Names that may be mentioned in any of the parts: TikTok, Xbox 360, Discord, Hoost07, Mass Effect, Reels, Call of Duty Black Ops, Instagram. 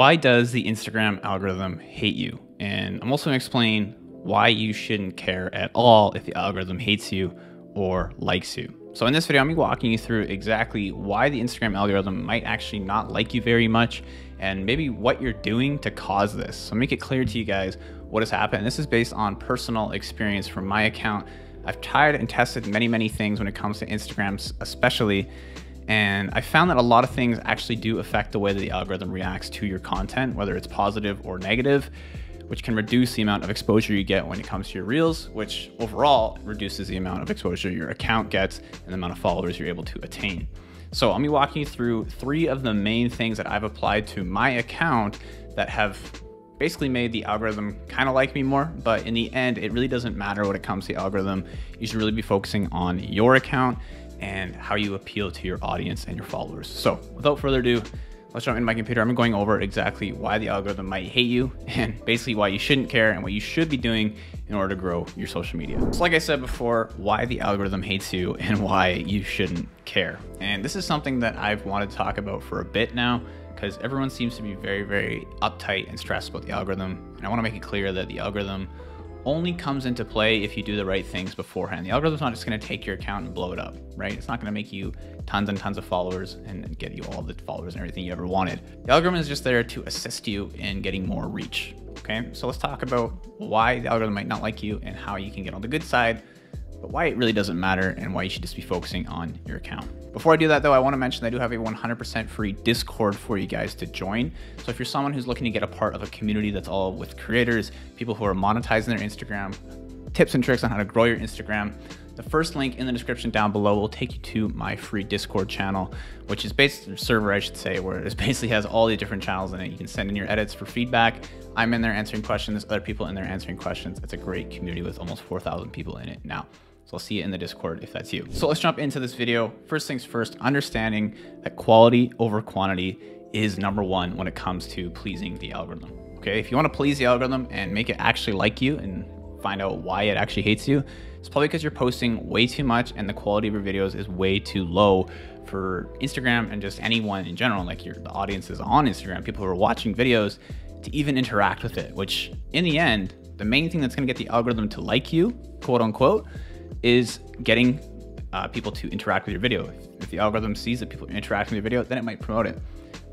Why does the Instagram algorithm hate you? And I'm also going to explain why you shouldn't care at all if the algorithm hates you or likes you. So in this video, I'm going to be walking you through exactly why the Instagram algorithm might actually not like you very much, and maybe what you're doing to cause this. So make it clear to you guys what has happened. And this is based on personal experience from my account. I've tried and tested many things when it comes to Instagram especially, and I found that a lot of things actually do affect the way that the algorithm reacts to your content, whether it's positive or negative, which can reduce the amount of exposure you get when it comes to your reels, which overall reduces the amount of exposure your account gets and the amount of followers you're able to attain. So I'll be walking you through three of the main things that I've applied to my account that have basically made the algorithm kind of like me more, but in the end, it really doesn't matter when it comes to the algorithm. You should really be focusing on your account and how you appeal to your audience and your followers. So without further ado, let's jump into my computer. I'm going over exactly why the algorithm might hate you and basically why you shouldn't care and what you should be doing in order to grow your social media. So like I said before, why the algorithm hates you and why you shouldn't care. And this is something that I've wanted to talk about for a bit now, because everyone seems to be very uptight and stressed about the algorithm. And I want to make it clear that the algorithm only comes into play if you do the right things beforehand. The algorithm's not just going to take your account and blow it up, right? It's not going to make you tons and tons of followers and get you all the followers and everything you ever wanted. The algorithm is just there to assist you in getting more reach, okay? So let's talk about why the algorithm might not like you and how you can get on the good side, but why it really doesn't matter and why you should just be focusing on your account. Before I do that though, I want to mention that I do have a 100% free Discord for you guys to join. So if you're someone who's looking to get a part of a community that's all with creators, people who are monetizing their Instagram, tips and tricks on how to grow your Instagram, the first link in the description down below will take you to my free Discord channel, which is basically a server, I should say, where it basically has all the different channels in it. You can send in your edits for feedback. I'm in there answering questions, other people in there answering questions. It's a great community with almost 4,000 people in it now. So I'll see you in the Discord if that's you. So let's jump into this video. First things first, understanding that quality over quantity is number one when it comes to pleasing the algorithm. Okay, if you want to please the algorithm and make it actually like you and find out why it actually hates you, it's probably because you're posting way too much and the quality of your videos is way too low for Instagram and just anyone in general, like the audiences on Instagram, people who are watching videos, to even interact with it, which in the end, the main thing that's going to get the algorithm to like you, quote unquote, is getting people to interact with your video. If the algorithm sees that people are interacting with your video, then it might promote it.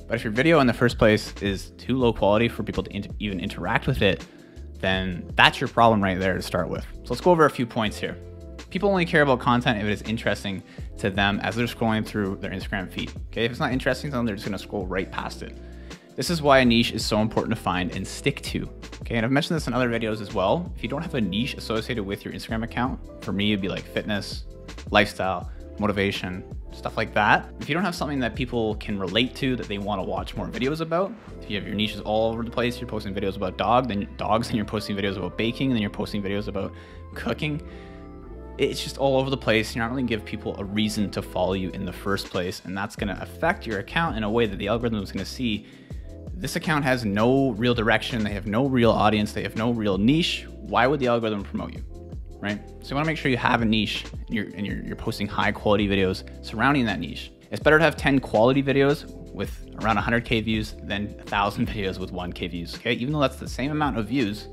But if your video in the first place is too low quality for people to even interact with it, then that's your problem right there to start with. So let's go over a few points here. People only care about content if it is interesting to them as they're scrolling through their Instagram feed. Okay, if it's not interesting to them, they're just gonna scroll right past it. This is why a niche is so important to find and stick to. Okay, and I've mentioned this in other videos as well. If you don't have a niche associated with your Instagram account, for me, it'd be like fitness, lifestyle, motivation, stuff like that. If you don't have something that people can relate to that they want to watch more videos about, if you have your niches all over the place, you're posting videos about dogs, then you're posting videos about baking, then you're posting videos about cooking. It's just all over the place. You're not really gonna give people a reason to follow you in the first place. And that's gonna affect your account in a way that the algorithm is gonna see this account has no real direction, they have no real audience, they have no real niche. Why would the algorithm promote you, right? So you wanna make sure you have a niche and you're posting high quality videos surrounding that niche. It's better to have 10 quality videos with around 100K views than 1,000 videos with 1K views, okay? Even though that's the same amount of views,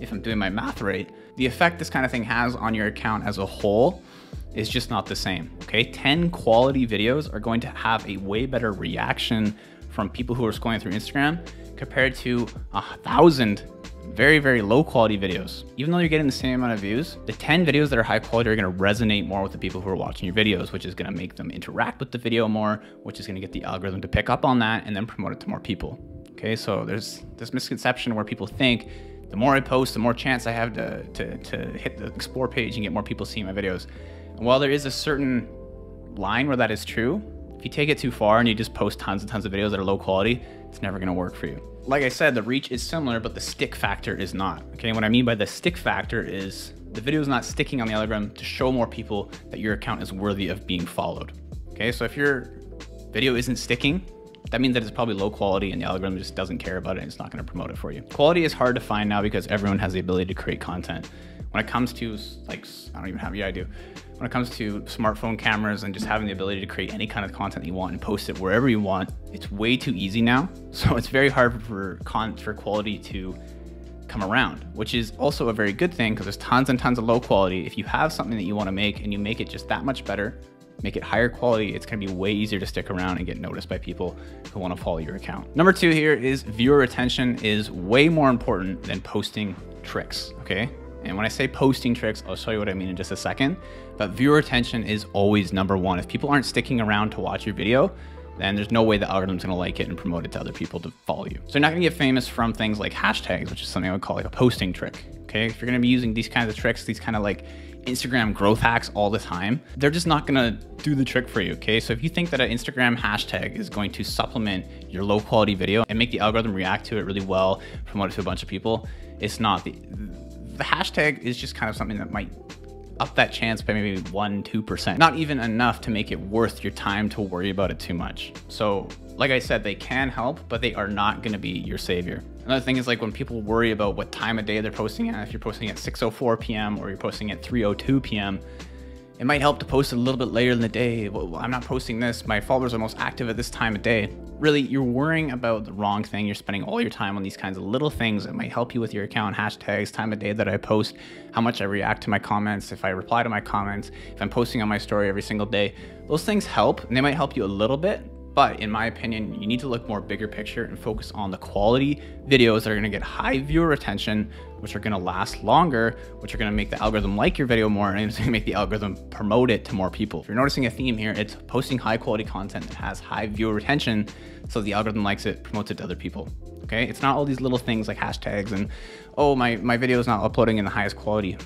if I'm doing my math right, the effect this kind of thing has on your account as a whole is just not the same, okay? 10 quality videos are going to have a way better reaction from people who are scrolling through Instagram compared to 1,000 very low quality videos. Even though you're getting the same amount of views, the 10 videos that are high quality are gonna resonate more with the people who are watching your videos, which is gonna make them interact with the video more, which is gonna get the algorithm to pick up on that and then promote it to more people. Okay, so there's this misconception where people think the more I post, the more chance I have to hit the explore page and get more people seeing my videos. And while there is a certain line where that is true, if you take it too far and you just post tons and tons of videos that are low quality, it's never gonna work for you. Like I said, the reach is similar, but the stick factor is not. Okay, what I mean by the stick factor is the video is not sticking on the algorithm to show more people that your account is worthy of being followed. Okay, so if your video isn't sticking, that means that it's probably low quality and the algorithm just doesn't care about it and it's not gonna promote it for you. Quality is hard to find now because everyone has the ability to create content. When it comes to, like, I don't even have, yeah, I do. When it comes to smartphone cameras and just having the ability to create any kind of content you want and post it wherever you want, it's way too easy now. So it's very hard for quality to come around, which is also a very good thing because there's tons and tons of low quality. If you have something that you want to make and you make it just that much better, make it higher quality, it's going to be way easier to stick around and get noticed by people who want to follow your account. Number two here is viewer retention is way more important than posting tricks, okay? And when I say posting tricks, I'll show you what I mean in just a second, but viewer retention is always number one. If people aren't sticking around to watch your video, then there's no way the algorithm's gonna like it and promote it to other people to follow you. So you're not gonna get famous from things like hashtags, which is something I would call like a posting trick, okay? If you're gonna be using these kinds of tricks, these kind of like Instagram growth hacks all the time, they're just not gonna do the trick for you, okay? So if you think that an Instagram hashtag is going to supplement your low quality video and make the algorithm react to it really well, promote it to a bunch of people, it's not. The hashtag is just kind of something that might up that chance by maybe 1–2%, not even enough to make it worth your time to worry about it too much. So like I said, they can help, but they are not going to be your savior. Another thing is, like, when people worry about what time of day they're posting at, if you're posting at 6:04 p.m. or you're posting at 3:02 p.m. it might help to post a little bit later in the day. Well, I'm not posting this, my followers are most active at this time of day. Really, you're worrying about the wrong thing. You're spending all your time on these kinds of little things that might help you with your account: hashtags, time of day that I post, how much I react to my comments, if I reply to my comments, if I'm posting on my story every single day. Those things help, and they might help you a little bit, but in my opinion, you need to look more bigger picture and focus on the quality videos that are gonna get high viewer retention, which are gonna last longer, which are gonna make the algorithm like your video more, and it's gonna make the algorithm promote it to more people. If you're noticing a theme here, it's posting high quality content that has high viewer retention so the algorithm likes it, promotes it to other people, okay? It's not all these little things like hashtags and, oh, my video is not uploading in the highest quality.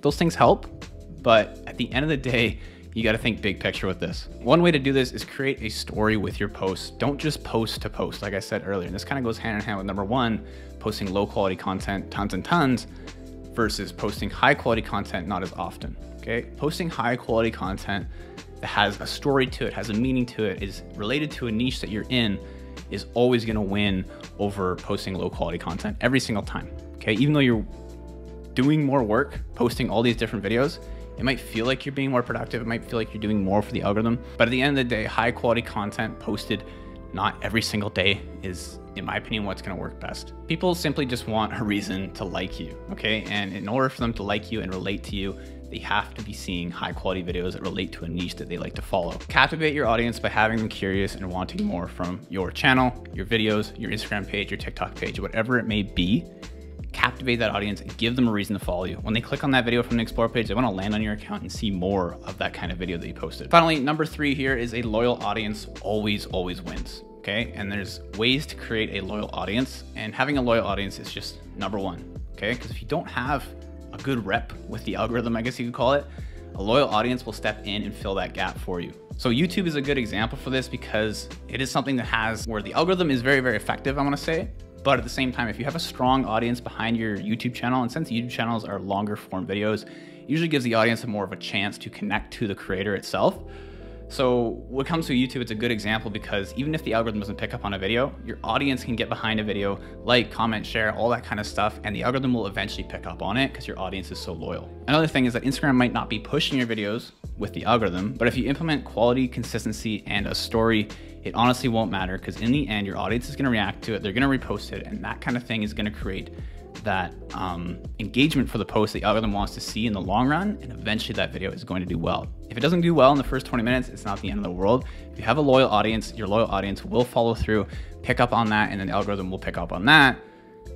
Those things help, but at the end of the day, you got to think big picture with this. One way to do this is create a story with your posts. Don't just post to post, like I said earlier. And this kind of goes hand in hand with number one, posting low quality content, tons and tons, versus posting high quality content, not as often, okay? Posting high quality content that has a story to it, has a meaning to it, is related to a niche that you're in, is always going to win over posting low quality content every single time, okay? Even though you're doing more work, posting all these different videos, it might feel like you're being more productive. It might feel like you're doing more for the algorithm. But at the end of the day, high quality content posted not every single day is, in my opinion, what's gonna work best. People simply just want a reason to like you, okay? And in order for them to like you and relate to you, they have to be seeing high quality videos that relate to a niche that they like to follow. Captivate your audience by having them curious and wanting more from your channel, your videos, your Instagram page, your TikTok page, whatever it may be. Captivate that audience and give them a reason to follow you. When they click on that video from the Explore page, they want to land on your account and see more of that kind of video that you posted. Finally, number three here is a loyal audience always wins, okay? And there's ways to create a loyal audience, and having a loyal audience is just number one, okay? Because if you don't have a good rep with the algorithm, I guess you could call it, a loyal audience will step in and fill that gap for you. So YouTube is a good example for this because it is something that has, where the algorithm is very effective, I want to say. But at the same time, if you have a strong audience behind your YouTube channel, and since YouTube channels are longer form videos, it usually gives the audience more of a chance to connect to the creator itself. So when it comes to YouTube, it's a good example because even if the algorithm doesn't pick up on a video, your audience can get behind a video, like, comment, share, all that kind of stuff, and the algorithm will eventually pick up on it because your audience is so loyal. Another thing is that Instagram might not be pushing your videos with the algorithm, but if you implement quality, consistency, and a story, it honestly won't matter because in the end, your audience is gonna react to it, they're gonna repost it, and that kind of thing is gonna create that engagement for the post the algorithm wants to see in the long run, and eventually that video is going to do well. If it doesn't do well in the first 20 minutes, it's not the end of the world. If you have a loyal audience, your loyal audience will follow through, pick up on that, and then the algorithm will pick up on that,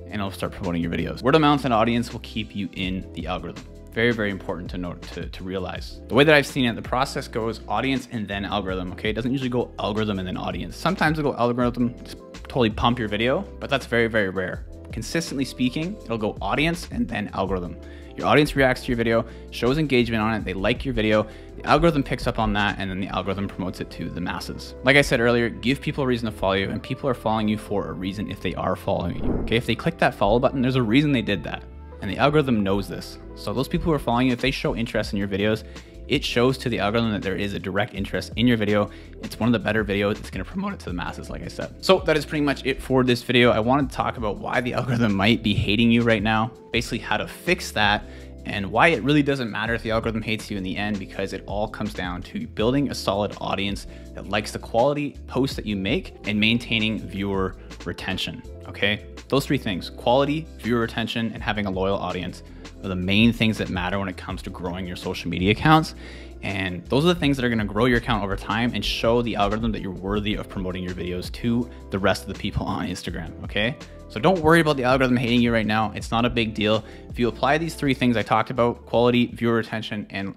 and it'll start promoting your videos. Word of mouth and audience will keep you in the algorithm. Very important to note, to realize. The way that I've seen it, the process goes audience and then algorithm, okay? It doesn't usually go algorithm and then audience. Sometimes it'll go algorithm, just totally pump your video, but that's very rare. Consistently speaking, it'll go audience and then algorithm. Your audience reacts to your video, shows engagement on it, they like your video, the algorithm picks up on that, and then the algorithm promotes it to the masses. Like I said earlier, give people a reason to follow you, and people are following you for a reason if they are following you, okay? If they click that follow button, there's a reason they did that. And the algorithm knows this. So those people who are following you, if they show interest in your videos, it shows to the algorithm that there is a direct interest in your video. It's one of the better videos. It's gonna promote it to the masses, like I said. So that is pretty much it for this video. I wanted to talk about why the algorithm might be hating you right now, basically how to fix that, and why it really doesn't matter if the algorithm hates you in the end, because it all comes down to building a solid audience that likes the quality posts that you make and maintaining viewer retention, okay? Those three things, quality, viewer retention, and having a loyal audience are the main things that matter when it comes to growing your social media accounts. And those are the things that are gonna grow your account over time and show the algorithm that you're worthy of promoting your videos to the rest of the people on Instagram, okay? So don't worry about the algorithm hating you right now. It's not a big deal. If you apply these three things I talked about, quality, viewer retention, and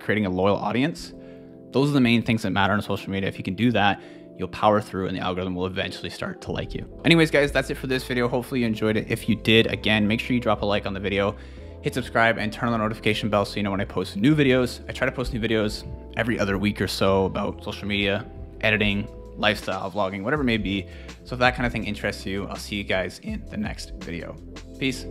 creating a loyal audience, those are the main things that matter on social media. If you can do that, you'll power through and the algorithm will eventually start to like you. Anyways, guys, that's it for this video. Hopefully you enjoyed it. If you did, again, make sure you drop a like on the video, hit subscribe, and turn on the notification bell so you know when I post new videos. I try to post new videos every other week or so about social media, editing, lifestyle, vlogging, whatever it may be. So if that kind of thing interests you, I'll see you guys in the next video. Peace.